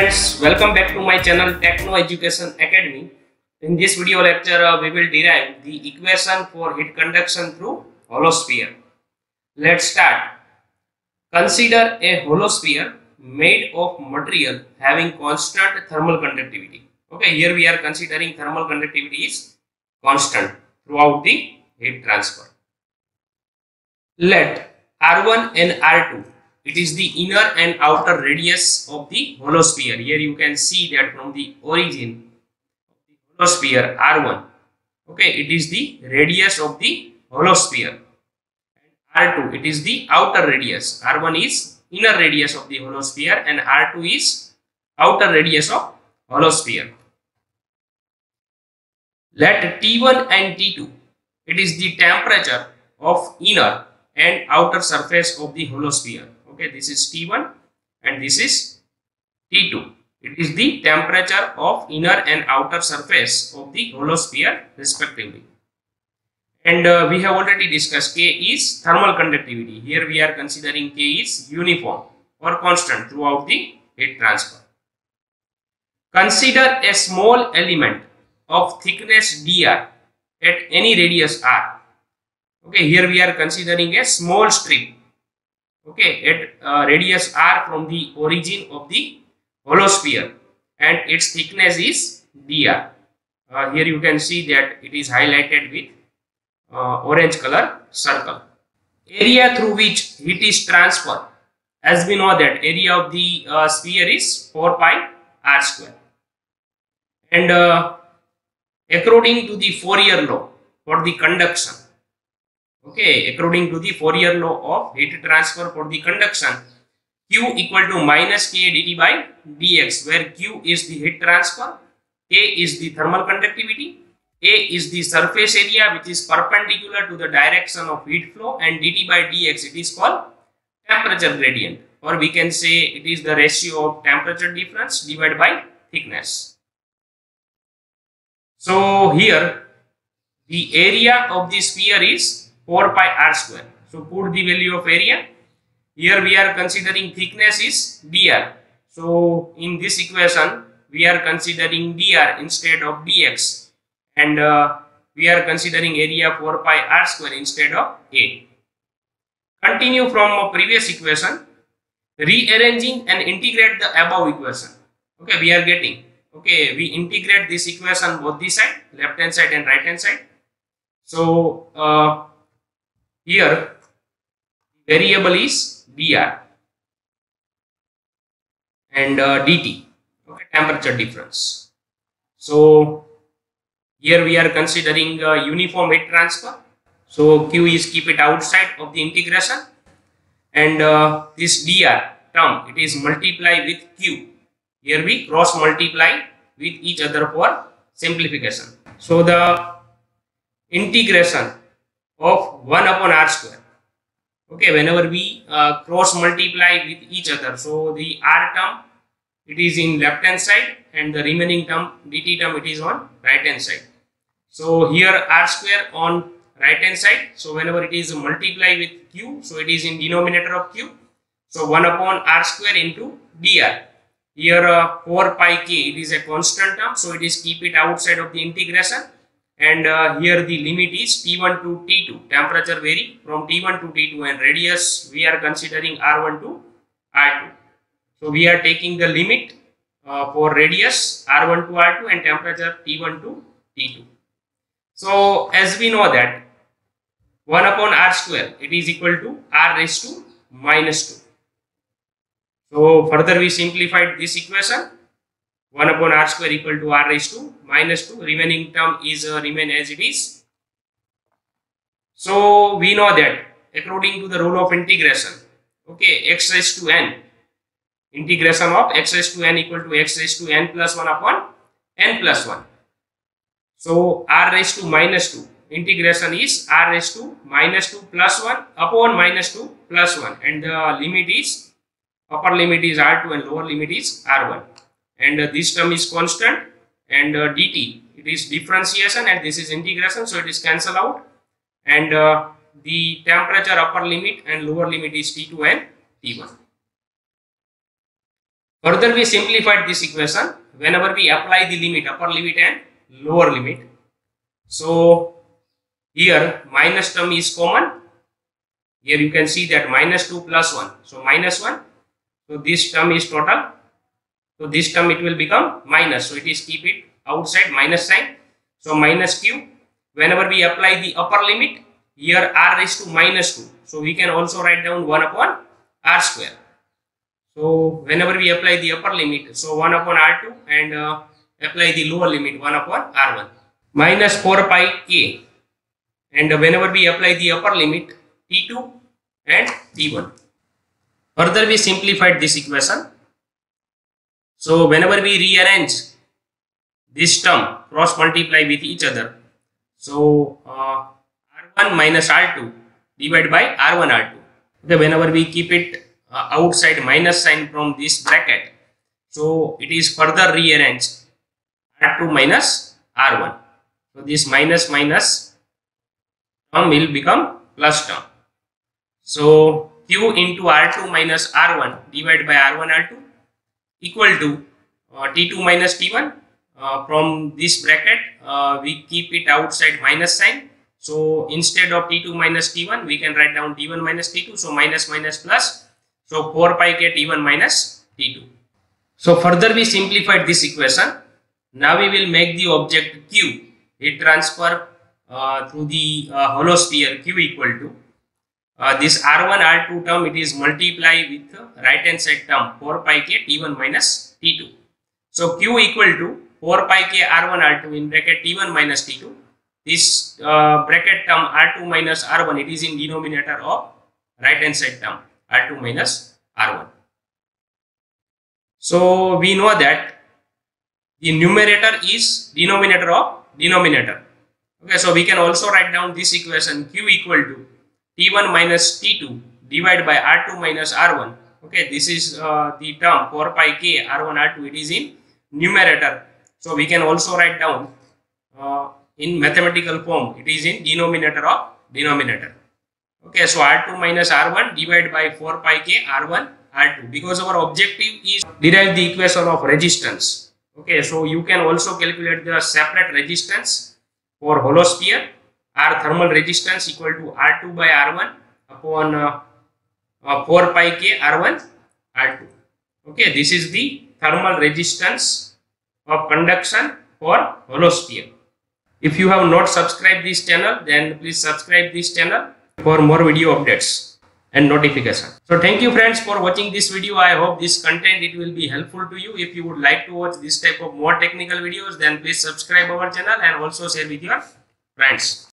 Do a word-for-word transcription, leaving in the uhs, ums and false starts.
Friends, welcome back to my channel Techno Education Academy. In this video lecture, uh, we will derive the equation for heat conduction through hollow sphere. Let's start. Consider a hollow sphere made of material having constant thermal conductivity. Okay, here we are considering thermal conductivity is constant throughout the heat transfer. Let R one and R two, it is the inner and outer radius of the hollow sphere. Here you can see that from the origin of the hollow sphere R one, okay, it is the radius of the hollow sphere, and R two, it is the outer radius. R one is inner radius of the hollow sphere and R two is outer radius of hollow sphere. Let T one and T two, it is the temperature of inner and outer surface of the hollow sphere. Okay, this is T one and this is T two. It is the temperature of inner and outer surface of the hollow sphere respectively. And uh, we have already discussed K is thermal conductivity. Here we are considering K is uniform or constant throughout the heat transfer. Consider a small element of thickness dr at any radius r. Okay, here we are considering a small strip, okay, at uh, radius r from the origin of the hollow sphere, and its thickness is dr. Uh, here you can see that it is highlighted with Uh, orange color circle. Area through which heat is transferred, as we know that area of the uh, sphere is four pi r square, and uh, according to the Fourier law for the conduction, okay, according to the Fourier law of heat transfer for the conduction, Q equal to minus K dt by dx, where Q is the heat transfer, K is the thermal conductivity, A is the surface area which is perpendicular to the direction of heat flow, and dt by dx, it is called temperature gradient, or we can say it is the ratio of temperature difference divided by thickness. So here the area of the sphere is four pi r square. So put the value of area. Here we are considering thickness is dr. So in this equation we are considering dr instead of dx. And uh, we are considering area four pi r square instead of A. Continue from previous equation, rearranging and integrate the above equation. Okay, we are getting, okay, we integrate this equation both the side, left hand side and right hand side. So uh, here variable is dr and uh, dt, okay, temperature difference. So here we are considering uh, uniform heat transfer. So Q is keep it outside of the integration, and uh, this dr term, it is multiply with Q. Here we cross multiply with each other for simplification. So the integration of one upon r square. Okay, whenever we uh, cross multiply with each other, so the r term, it is in left hand side, and the remaining term dt term, it is on right hand side. So here r square on right hand side. So whenever it is multiply with Q, so it is in denominator of Q. So one upon r square into dr. Here uh, four pi k, it is a constant term, so it is keep it outside of the integration. And uh, here the limit is T one to T two. Temperature vary from T one to T two, and radius we are considering R one to R two. So we are taking the limit uh, for radius R one to R two and temperature T one to T two. So as we know that one upon r square, it is equal to r raised to minus two. So further we simplified this equation. one upon r square equal to r raised to minus two. Remaining term is uh, remain as it is. So we know that according to the rule of integration, okay, x raised to n, integration of x raised to n equal to x raised to n plus one upon n plus one. So r raised to minus two, integration is r raised to minus two plus one upon minus two plus one, and the limit is, upper limit is R two and lower limit is R one, and uh, this term is constant, and uh, dt, it is differentiation, and this is integration, so it is cancelled out, and uh, the temperature upper limit and lower limit is T two and T one. Further, we simplified this equation whenever we apply the limit, upper limit and lower limit. So here minus term is common. Here you can see that minus two plus one. So minus one. So this term is total. So this term it will become minus. So it is keep it outside minus sign. So minus q. Whenever we apply the upper limit, here r is to minus two. So we can also write down one upon r square. So whenever we apply the upper limit, so one upon r two, and uh, apply the lower limit one upon r one. Minus four pi k. And whenever we apply the upper limit, t two and t one. Further, we simplified this equation. So whenever we rearrange this term, cross multiply with each other. So uh, r one minus r two divided by r one r two. Okay, whenever we keep it uh, outside minus sign from this bracket, so it is further rearranged r two minus r one. So this minus minus term will become plus term. So q into r two minus r one divided by r one r two equal to uh, t two minus t one. Uh, from this bracket uh, we keep it outside minus sign. So instead of t two minus t one, we can write down t one minus t two. So minus minus plus. So four pi k t one minus t two. So further we simplified this equation. Now we will make the object q heat transfer uh, through the uh, hollow sphere q equal to uh, this r one r two term. It is multiply with uh, right hand side term four pi k t one minus t two. So q equal to four pi k r one r two in bracket t one minus t two. This uh, bracket term r two minus r one, it is in denominator of right hand side term r two minus r one. So we know that the numerator is denominator of denominator. Okay, so we can also write down this equation q equal to t one minus t two divided by r two minus r one. Okay, this is uh, the term four pi k r one r two, it is in numerator. So we can also write down uh, in mathematical form, it is in denominator of denominator. Okay, so r two minus r one divided by four pi k r one r two, because our objective is derive the equation of resistance. Okay, so you can also calculate the separate resistance for hollow sphere. R thermal resistance equal to r two by r one upon uh, uh, four pi k r one r two. Okay, this is the thermal resistance of conduction for hollow sphere. If you have not subscribed this channel, then please subscribe this channel for more video updates and notification. So thank you friends for watching this video. I hope this content it will be helpful to you. If you would like to watch this type of more technical videos, then please subscribe our channel and also share with your friends.